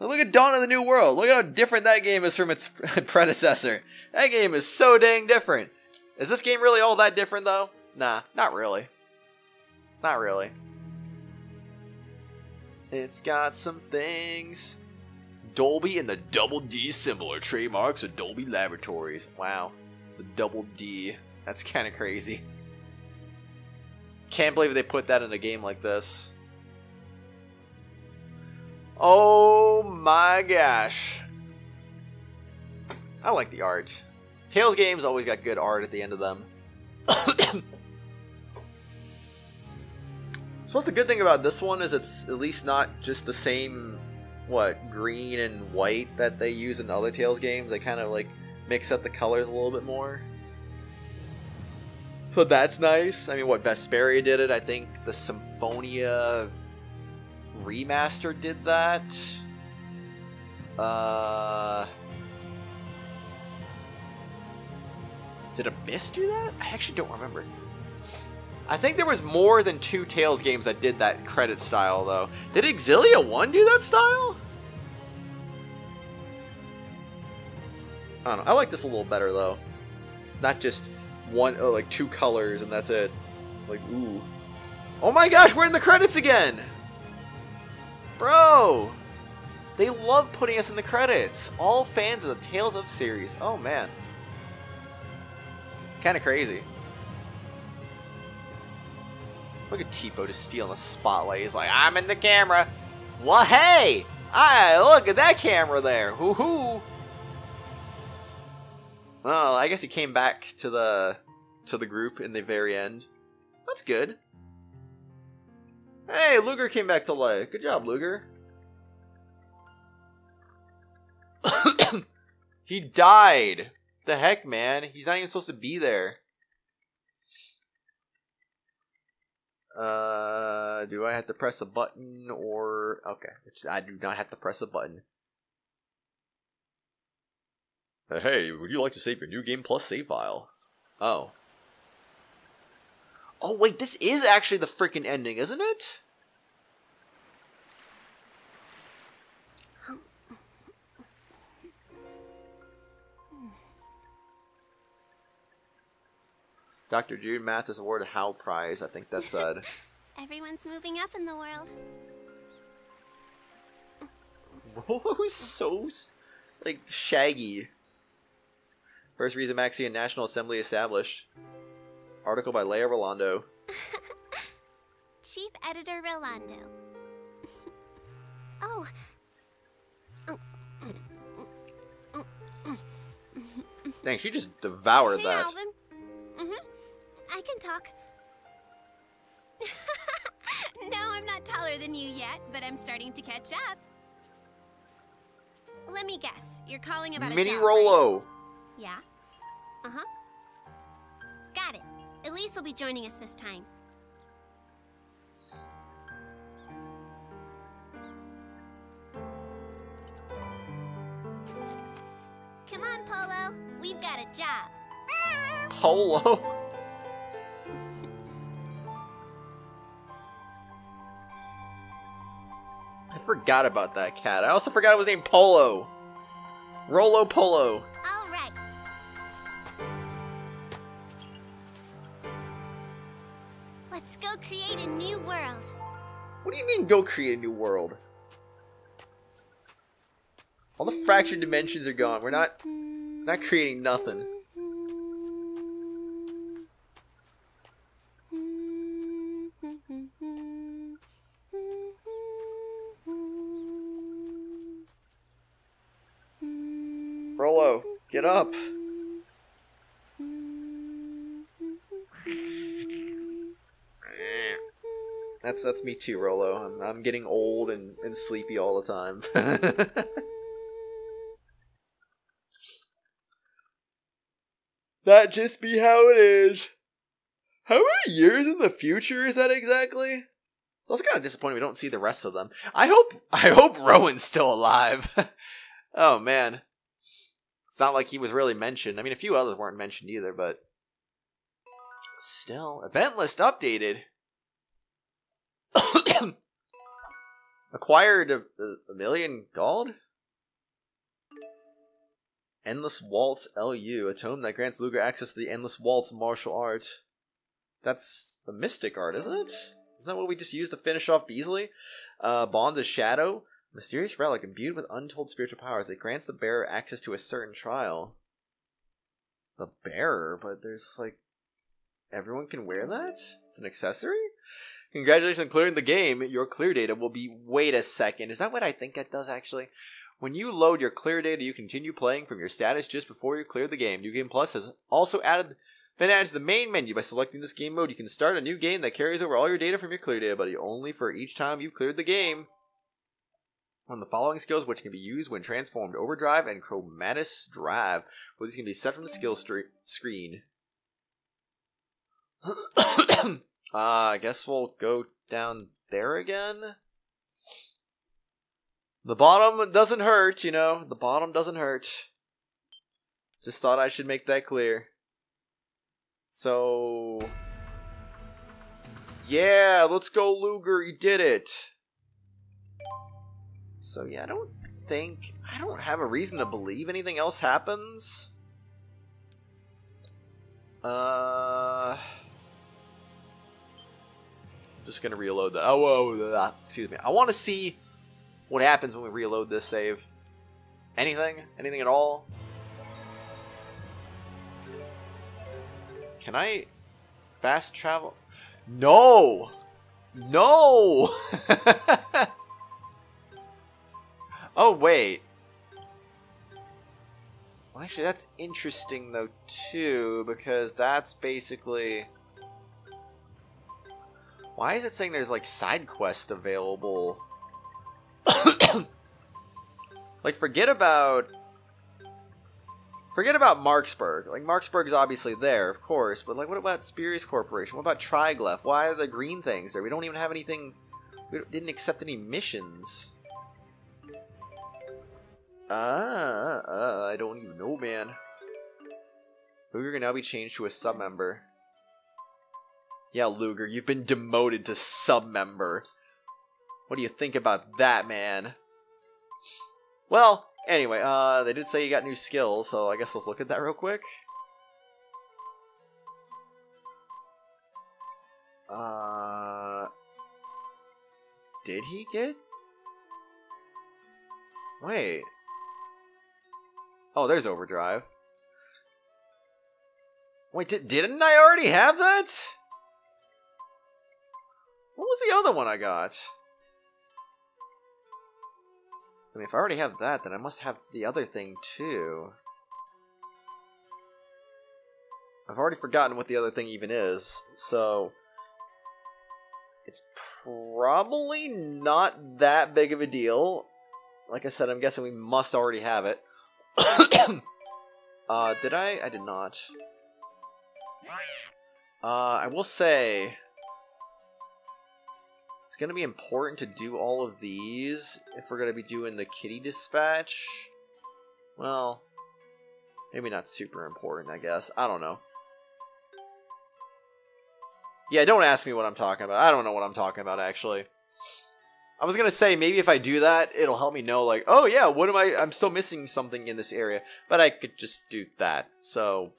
But look at Dawn of the New World. Look at how different that game is from its predecessor. That game is so dang different. Is this game really all that different, though? Nah, not really. Not really. It's got some things. Dolby and the Double D symbol are trademarks of Dolby Laboratories. Wow. The Double D. That's kind of crazy. Can't believe they put that in a game like this. Oh my gosh. I like the art. Tales games always got good art at the end of them. I suppose the good thing about this one is it's at least not just the same, what, green and white that they use in other Tales games. They kind of, like, mix up the colors a little bit more. So that's nice. I mean, what, Vesperia did it. I think the Symphonia remaster did that. Uh, did Abyss do that? I actually don't remember. I think there was more than two Tales games that did that credit style, though. Did Xillia one do that style? I don't know. I like this a little better, though. It's not just one, oh, like two colors, and that's it. Like, ooh. Oh my gosh, we're in the credits again! Bro! They love putting us in the credits. All fans of the Tales of series. Oh, man. It's kind of crazy. Look at Teepo just stealing the spotlight. He's like, I'm in the camera. Well, hey! I look at that camera there. Hoo hoo! Well, I guess he came back to the to the group in the very end. That's good. Hey, Ludger came back to life. Good job, Ludger. He died. The heck, man! He's not even supposed to be there. Uh, do I have to press a button or... Okay, I do not have to press a button. Hey, would you like to save your new game plus save file? Oh. Oh, wait, this is actually the freaking ending, isn't it? Doctor Jude Mathis awarded Howe Prize. I think that said. Everyone's moving up in the world. Rolo is so, like, shaggy. First reason Maxi and National Assembly established. Article by Leia Rolando. Chief Editor Rolando. Oh. Dang, she just devoured hey, that. Alvin. I can talk. No, I'm not taller than you yet, but I'm starting to catch up. Let me guess. You're calling about Mini a job, Rolo. Right? Yeah? Uh-huh. Got it. Elize will be joining us this time. Come on, Polo. We've got a job. Polo? I forgot about that cat. I also forgot it was named Polo. Rolo Polo. All right. Let's go create a new world. What do you mean, go create a new world? All the fractured dimensions are gone. We're not, not creating nothing. Rolo, get up. That's that's me too, Rolo. I'm, I'm getting old and, and sleepy all the time. That just be how it is. How many years in the future is that exactly? I was kind of disappointed we don't see the rest of them. I hope I hope Rowan's still alive. Oh, man. It's not like he was really mentioned. I mean, a few others weren't mentioned either, but... Still. Event list updated. Acquired a, a million gold? Endless Waltz L U, a tome that grants Ludger access to the Endless Waltz martial art. That's a mystic art, isn't it? Isn't that what we just used to finish off Bisley? Uh, Bond of Shadow, mysterious relic imbued with untold spiritual powers. It grants the bearer access to a certain trial. The bearer? But there's, like, everyone can wear that? It's an accessory? Congratulations on clearing the game. Your clear data will be... Wait a second. Is that what I think that does, actually? When you load your clear data, you continue playing from your status just before you clear the game. New Game Plus has also added been added to the main menu. By selecting this game mode, you can start a new game that carries over all your data from your clear data, but only for each time you've cleared the game. One of the following skills, which can be used when transformed, Overdrive and Chromatis Drive, which is going to be set from the skill screen. uh, I guess we'll go down there again. The bottom doesn't hurt, you know. The bottom doesn't hurt. Just thought I should make that clear. So... Yeah, let's go, Ludger. You did it. So, yeah, I don't think... I don't have a reason to believe anything else happens. Uh... Just gonna reload that. Oh, whoa. Excuse me. I want to see... What happens when we reload this save? Anything? Anything at all? Can I fast travel? No! No! Oh, wait. Well, actually, that's interesting, though, too, because that's basically... Why is it saying there's, like, side quests available? Like, forget about... Forget about Marksburg. Like, Marksburg's obviously there, of course. But, like, what about Spurious Corporation? What about Triglyph? Why are the green things there? We don't even have anything... We didn't accept any missions. Ah, uh, I don't even know, man. Ludger can now be changed to a sub-member. Yeah, Ludger, you've been demoted to sub-member. What do you think about that, man? Well, anyway, uh, they did say you got new skills, so I guess let's look at that real quick. Uh, did he get? Wait. Oh, there's Overdrive. Wait, did, didn't I already have that? What was the other one I got? I mean, if I already have that, then I must have the other thing, too. I've already forgotten what the other thing even is, so... It's probably not that big of a deal. Like I said, I'm guessing we must already have it. uh, did I? I did not. Uh, I will say... It's going to be important to do all of these if we're going to be doing the kitty dispatch. Well, maybe not super important, I guess. I don't know. Yeah, don't ask me what I'm talking about. I don't know what I'm talking about, actually. I was going to say, maybe if I do that, it'll help me know, like, oh, yeah, what am I... I'm still missing something in this area. But I could just do that. So,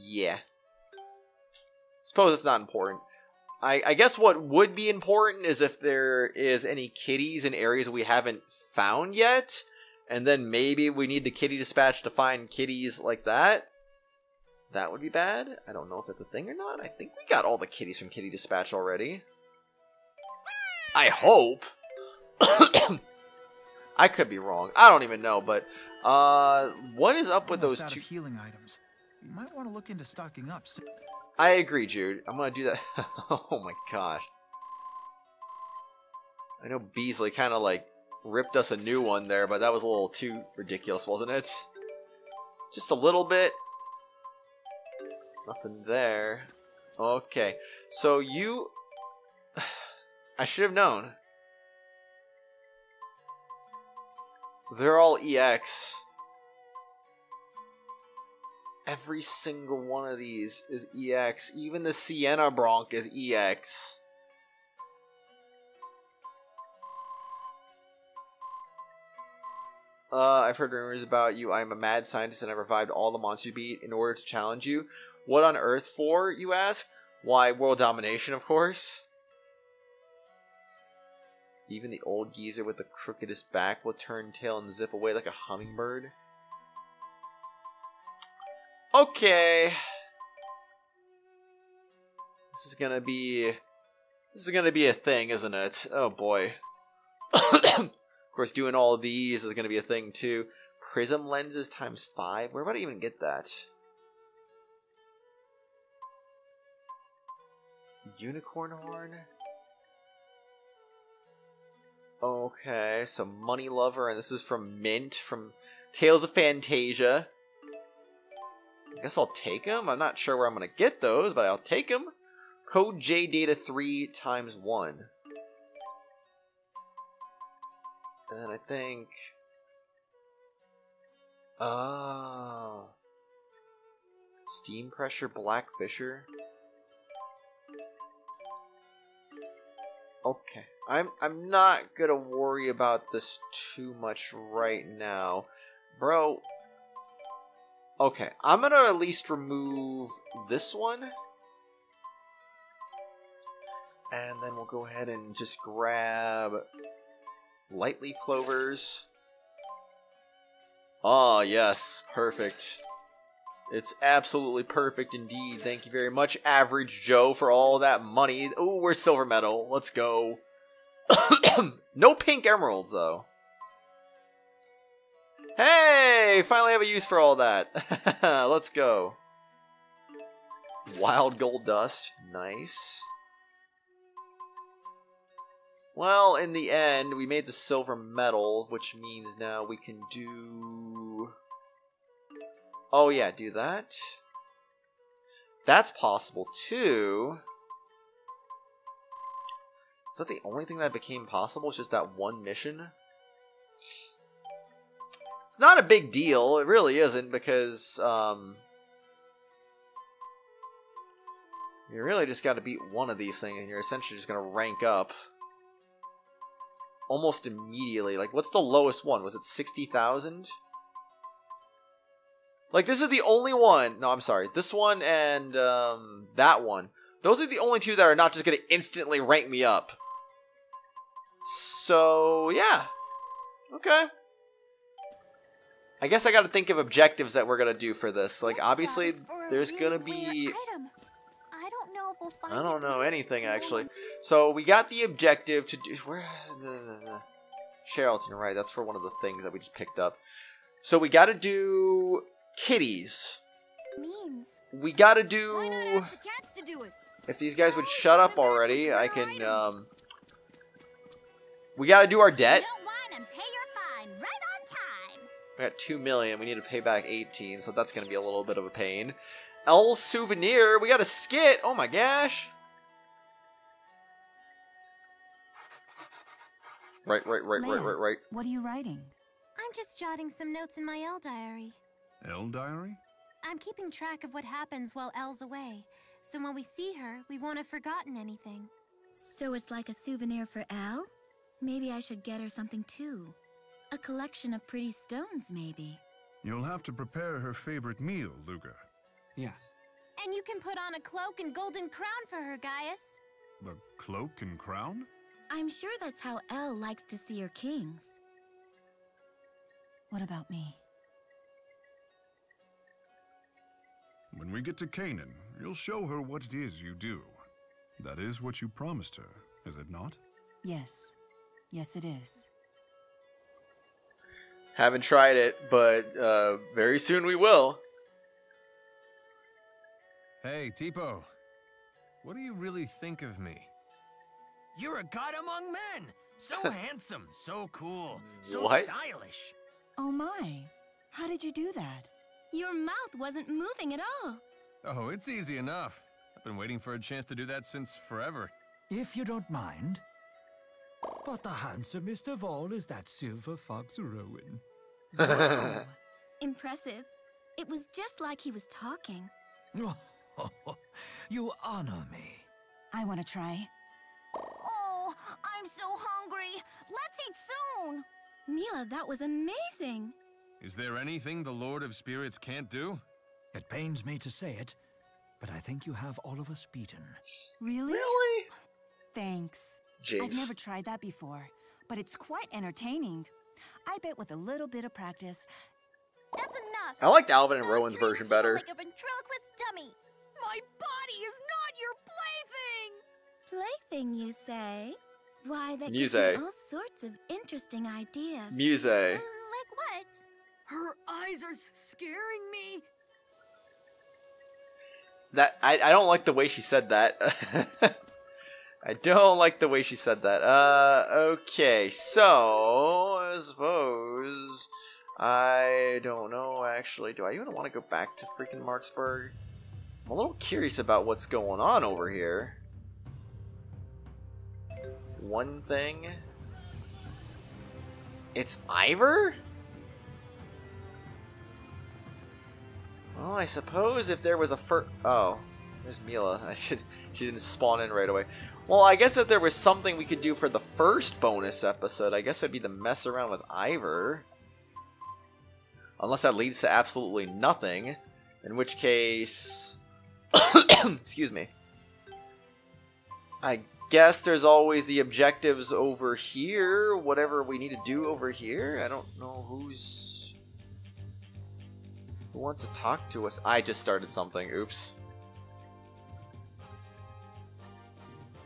yeah. Suppose it's not important. I, I guess what would be important is if there is any kitties in areas we haven't found yet, and then maybe we need the kitty dispatch to find kitties like that. That would be bad. I don't know if that's a thing or not. I think we got all the kitties from kitty dispatch already. I hope. I could be wrong. I don't even know, but uh, what is up with those two healing items? You might want to look into stocking up soon. I agree, Jude. I'm gonna do that. Oh my gosh. I know Bisley kind of like ripped us a new one there, but that was a little too ridiculous, wasn't it? Just a little bit. Nothing there. Okay, so you... I should have known. They're all E X. Every single one of these is E X. Even the Sienna Bronc is E X. Uh, I've heard rumors about you. I am a mad scientist and I revived all the monsters you beat in order to challenge you. What on earth for, you ask? Why, world domination, of course. Even the old geezer with the crookedest back will turn tail and zip away like a hummingbird. Okay. This is gonna be... This is gonna be a thing, isn't it? Oh boy. Of course, doing all these is going to be a thing, too. Prism lenses times five? Where would I even get that? Unicorn horn? Okay, so Money Lover, and this is from Mint, from Tales of Fantasia. I guess I'll take them. I'm not sure where I'm going to get those, but I'll take them. Code J Data three times one. And then I think... Oh. Steam Pressure, Black Fisher. Okay. I'm, I'm not gonna worry about this too much right now. Bro. Okay. I'm gonna at least remove this one. And then we'll go ahead and just grab... Lightleaf clovers. Ah, yes. Perfect. It's absolutely perfect indeed. Thank you very much, Average Joe, for all that money. Oh, we're silver medal. Let's go. No pink emeralds, though. Hey! Finally have a use for all that. Let's go. Wild gold dust. Nice. Well, in the end, we made the silver medal, which means now we can do... Oh yeah, do that. That's possible too. Is that the only thing that became possible? It's just that one mission? It's not a big deal, it really isn't, because, um... you really just gotta beat one of these things, and you're essentially just gonna rank up. Almost immediately. Like, what's the lowest one? Was it sixty thousand? Like, this is the only one. No, I'm sorry. This one and um, that one. Those are the only two that are not just going to instantly rank me up. So, yeah. Okay. I guess I got to think of objectives that we're going to do for this. Like, obviously, there's going to be... I don't know anything, actually. So, we got the objective to do... Where, uh, Charlton, right. That's for one of the things that we just picked up. So, we gotta do... Kitties. We gotta do... If these guys would shut up already, I can, um... we gotta do our debt. We got two million. We need to pay back eighteen, so that's gonna be a little bit of a pain. Elle Souvenir, we got a skit! Oh my gosh! Right, right, right, Leia, right, right, right. What are you writing? I'm just jotting some notes in my Elle diary. Elle diary? I'm keeping track of what happens while Elle's away, so when we see her, we won't have forgotten anything. So it's like a souvenir for Elle? Maybe I should get her something too. A collection of pretty stones, maybe. You'll have to prepare her favorite meal, Ludger. Yes. And you can put on a cloak and golden crown for her, Gaius. The cloak and crown? I'm sure that's how Elle likes to see her kings. What about me? When we get to Canaan, you'll show her what it is you do. That is what you promised her, is it not? Yes. Yes, it is. Haven't tried it, but uh, very soon we will. Hey, Teepo. What do you really think of me? You're a god among men, So handsome, so cool, so what? stylish. Oh my, how did you do that? Your mouth wasn't moving at all. Oh, it's easy enough. I've been waiting for a chance to do that since forever. If you don't mind. But the handsomest of all is that silver fox Rowan. Wow. Impressive. It was just like he was talking. You honor me. I want to try. Oh, I'm so hungry. Let's eat soon. Mila, that was amazing. Is there anything the Lord of Spirits can't do? It pains me to say it, but I think you have all of us beaten. Really? Really? Thanks. Jeez. I've never tried that before, but it's quite entertaining. I bet with a little bit of practice. That's enough. I liked Alvin and Rowan's version better. Like a ventriloquist dummy. My body is not your plaything. Plaything, you say? Why, that gives me all sorts of interesting ideas. Muse. Like what? Her eyes are scaring me. That I I don't like the way she said that. I don't like the way she said that. Uh, okay, so I suppose I don't know. Actually, do I even want to go back to freaking Marksburg? I'm a little curious about what's going on over here. One thing, it's Ivar. Well, I suppose if there was a fur. Oh. There's Mila. I should. She didn't spawn in right away. Well, I guess if there was something we could do for the first bonus episode, I guess it'd be to mess around with Ivar. Unless that leads to absolutely nothing, in which case, excuse me. I guess there's always the objectives over here. Whatever we need to do over here. I don't know who's who wants to talk to us. I just started something. Oops.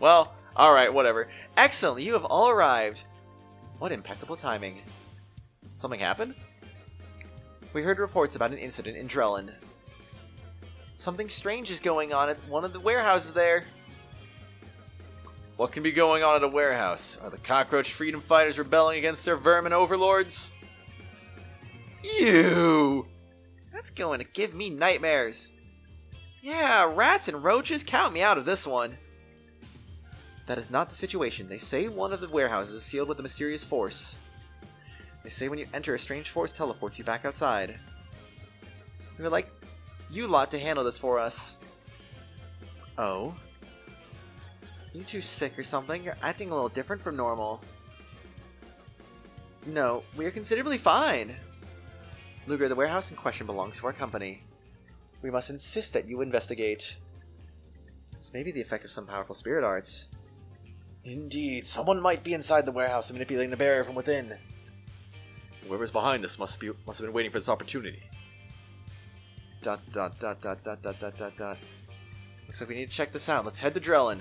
Well, alright, whatever. Excellent, you have all arrived. What impeccable timing. Something happened? We heard reports about an incident in Drellin. Something strange is going on at one of the warehouses there. What can be going on at a warehouse? Are the cockroach freedom fighters rebelling against their vermin overlords? Ew! That's going to give me nightmares. Yeah, rats and roaches, count me out of this one. That is not the situation. They say one of the warehouses is sealed with a mysterious force. They say when you enter, a strange force teleports you back outside. We would like you lot to handle this for us. Oh? You two sick or something? You're acting a little different from normal. No, we are considerably fine. Ludger, the warehouse in question belongs to our company. We must insist that you investigate. This may be the effect of some powerful spirit arts. Indeed, someone might be inside the warehouse and manipulating the barrier from within. Whoever's behind us must be must have been waiting for this opportunity. Dot dot dot dot dot dot dot dot dot. Looks like we need to check this out. Let's head to Drellin.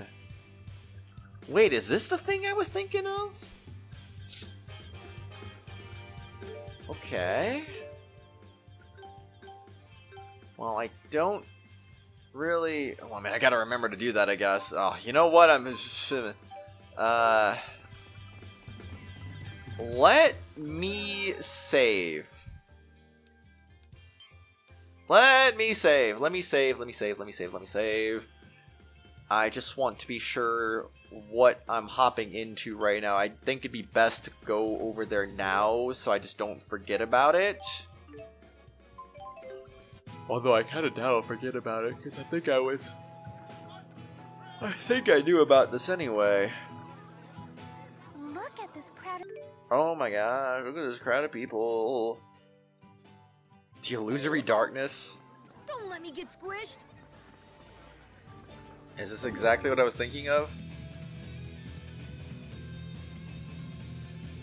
Wait, is this the thing I was thinking of? Okay. Well, I don't really. Oh, I mean, I gotta remember to do that, I guess. Oh, you know what? I'm just. Uh, let me save. Let me save. Let me save. Let me save. Let me save. Let me save. I just want to be sure what I'm hopping into right now. I think it'd be best to go over there now so I just don't forget about it. Although I kind of doubt I'll forget about it because I think I was. I think I knew about this anyway. Look at this crowd of... Oh my god, look at this crowd of people. The illusory darkness. Don't let me get squished. Is this exactly what I was thinking of?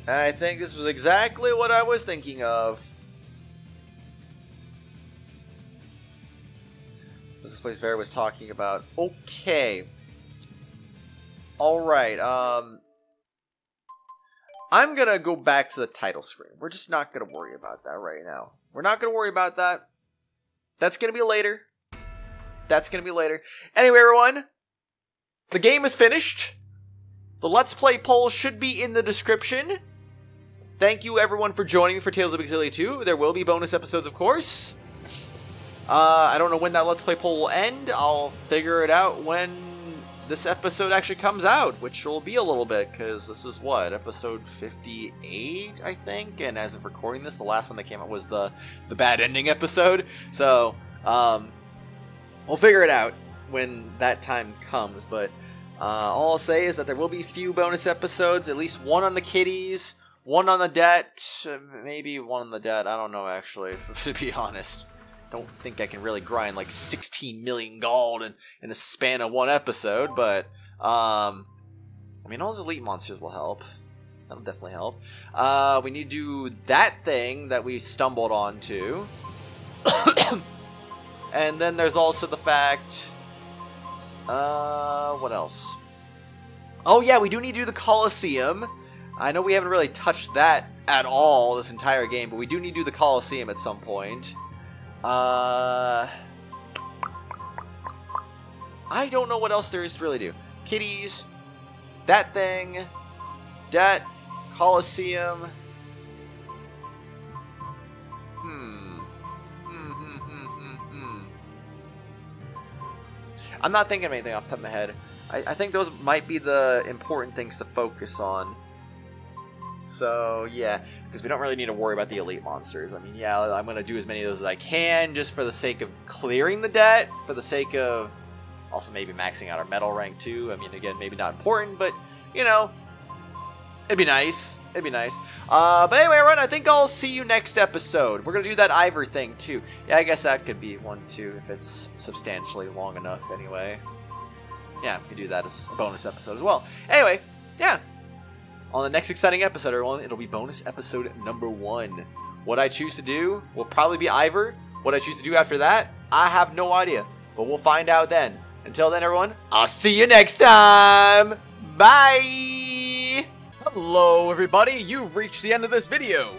I think this was exactly what I was thinking of. This place Vera was talking about. Okay. Alright, um... I'm gonna go back to the title screen. We're just not gonna worry about that right now. We're not gonna worry about that. That's gonna be later. That's gonna be later. Anyway, everyone. The game is finished. The Let's Play poll should be in the description. Thank you everyone for joining me for Tales of Xillia two. There will be bonus episodes, of course. Uh, I don't know when that Let's Play poll will end. I'll figure it out when this episode actually comes out, which will be a little bit, because this is, what, episode fifty-eight, I think? And as of recording this, the last one that came out was the, the bad ending episode. So, um, we'll figure it out when that time comes. But uh, all I'll say is that there will be a few bonus episodes, at least one on the kitties, one on the debt, maybe one on the debt, I don't know actually, to be honest. Don't think I can really grind like sixteen million gold in, in the span of one episode, but, um, I mean, all those elite monsters will help. That'll definitely help. Uh, we need to do that thing that we stumbled onto. And then there's also the fact, uh, what else? Oh yeah, we do need to do the Colosseum. I know we haven't really touched that at all this entire game, but we do need to do the Colosseum at some point. Uh, I don't know what else there is to really do. Kitties, that thing, that Colosseum. Hmm. Hmm, hmm, hmm, hmm, hmm. I'm not thinking of anything off the top of my head. I, I think those might be the important things to focus on. So, yeah, because we don't really need to worry about the elite monsters. I mean, yeah, I'm going to do as many of those as I can just for the sake of clearing the debt, for the sake of also maybe maxing out our metal rank, too. I mean, again, maybe not important, but, you know, it'd be nice. It'd be nice. Uh, but anyway, everyone, I think I'll see you next episode. We're going to do that Ivar thing, too. Yeah, I guess that could be one, too, if it's substantially long enough, anyway. Yeah, we could do that as a bonus episode as well. Anyway, yeah. On the next exciting episode, everyone, it'll be bonus episode number one. What I choose to do will probably be Ivar. What I choose to do after that, I have no idea. But we'll find out then. Until then, everyone, I'll see you next time. Bye. Hello, everybody. You've reached the end of this video.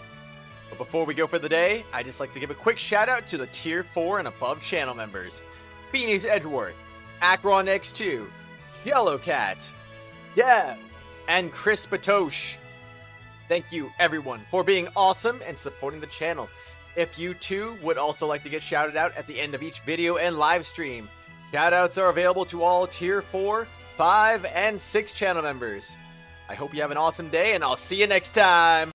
But before we go for the day, I'd just like to give a quick shout out to the tier four and above channel members. Phoenix Edgeworth, Akron X two, Yellowcat, Dev, and Chris Batosh. Thank you everyone for being awesome and supporting the channel. If you too would also like to get shouted out at the end of each video and live stream, shoutouts are available to all tier four, five, and six channel members. I hope you have an awesome day and I'll see you next time.